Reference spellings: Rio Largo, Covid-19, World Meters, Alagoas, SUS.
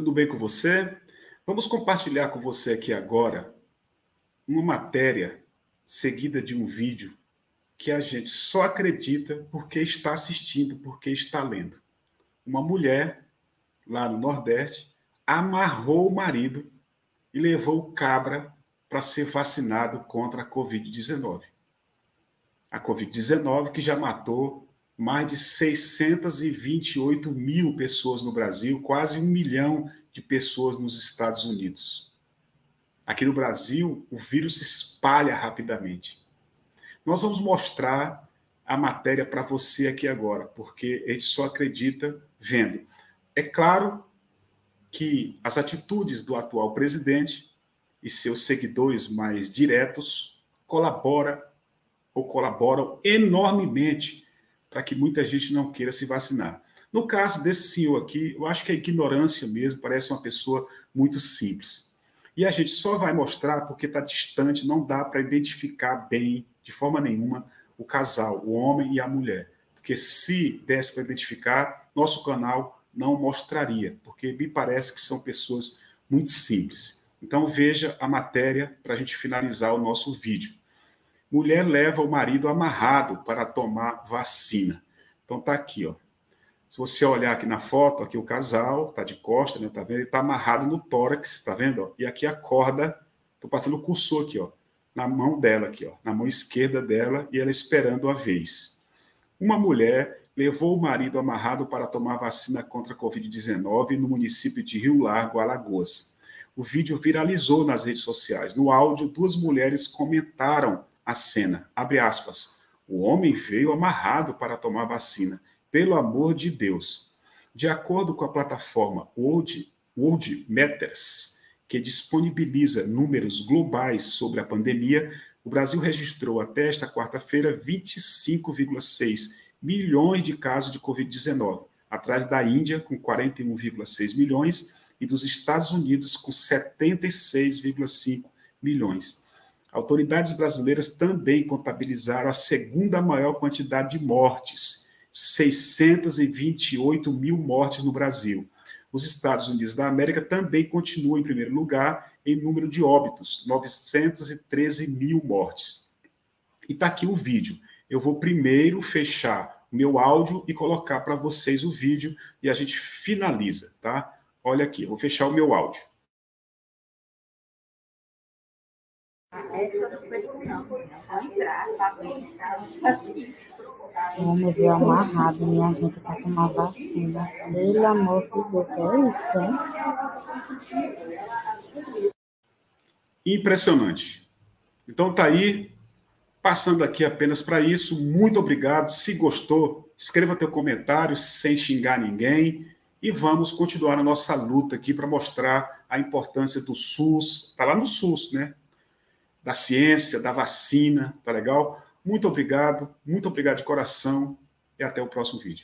Tudo bem com você? Vamos compartilhar com você aqui agora uma matéria seguida de um vídeo que a gente só acredita porque está assistindo, porque está lendo. Uma mulher lá no Nordeste amarrou o marido e levou o cabra para ser vacinado contra a Covid-19. A Covid-19 que já matou mais de 628 mil pessoas no Brasil, quase 1 milhão de pessoas nos Estados Unidos. Aqui no Brasil, o vírus se espalha rapidamente. Nós vamos mostrar a matéria para você aqui agora, porque a gente só acredita vendo. É claro que as atitudes do atual presidente e seus seguidores mais diretos colaboram enormemente para que muita gente não queira se vacinar. No caso desse senhor aqui, eu acho que é ignorância mesmo, parece uma pessoa muito simples. E a gente só vai mostrar porque está distante, não dá para identificar bem, de forma nenhuma, o casal, o homem e a mulher. Porque se desse para identificar, nosso canal não mostraria, porque me parece que são pessoas muito simples. Então veja a matéria para a gente finalizar o nosso vídeo. Mulher leva o marido amarrado para tomar vacina. Então tá aqui, ó. Se você olhar aqui na foto, aqui o casal tá de costa, né? Tá vendo? Ele tá amarrado no tórax, tá vendo? Ó? E aqui a corda, tô passando o cursor aqui, ó, na mão dela aqui, ó, na mão esquerda dela, e ela esperando a vez. Uma mulher levou o marido amarrado para tomar vacina contra a Covid-19 no município de Rio Largo, Alagoas. O vídeo viralizou nas redes sociais. No áudio, duas mulheres comentaram a cena, abre aspas, o homem veio amarrado para tomar vacina, pelo amor de Deus. De acordo com a plataforma World Meters, que disponibiliza números globais sobre a pandemia, o Brasil registrou até esta quarta-feira 25,6 milhões de casos de Covid-19, atrás da Índia, com 41,6 milhões, e dos Estados Unidos, com 76,5 milhões. Autoridades brasileiras também contabilizaram a segunda maior quantidade de mortes, 628 mil mortes no Brasil. Os Estados Unidos da América também continuam em primeiro lugar em número de óbitos, 913 mil mortes. E está aqui o vídeo. Eu vou primeiro fechar o meu áudio e colocar para vocês o vídeo e a gente finaliza, tá? Olha aqui, eu vou fechar o meu áudio. Essa não veio não, entrar, assim. O homem veio amarrado, minha gente, para tomar vacina. Pelo amor de Deus, é isso, hein? Impressionante. Então tá aí, passando aqui apenas para isso. Muito obrigado, se gostou, escreva teu comentário sem xingar ninguém. E vamos continuar a nossa luta aqui para mostrar a importância do SUS. Tá lá no SUS, né? Da ciência, da vacina, tá legal? Muito obrigado de coração e até o próximo vídeo.